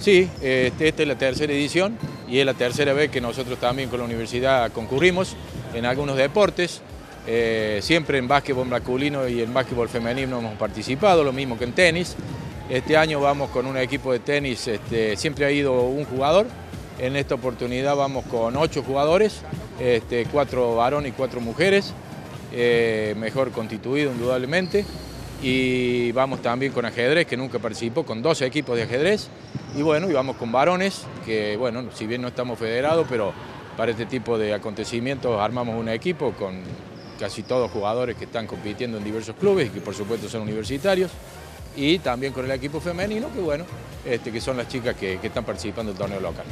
Sí, esta es la tercera edición y es la tercera vez que nosotros también con la universidad concurrimos en algunos deportes. Siempre en básquetbol masculino y en básquetbol femenino hemos participado, lo mismo que en tenis. Este año vamos con un equipo de tenis, siempre ha ido un jugador. En esta oportunidad vamos con 8 jugadores, 4 varones y 4 mujeres, mejor constituido indudablemente. Y vamos también con ajedrez, que nunca participó, con 12 equipos de ajedrez. Y bueno, y vamos con varones, que bueno, si bien no estamos federados, pero para este tipo de acontecimientos armamos un equipo con casi todos jugadores que están compitiendo en diversos clubes y que por supuesto son universitarios. Y también con el equipo femenino, que bueno, que son las chicas que están participando en el torneo local.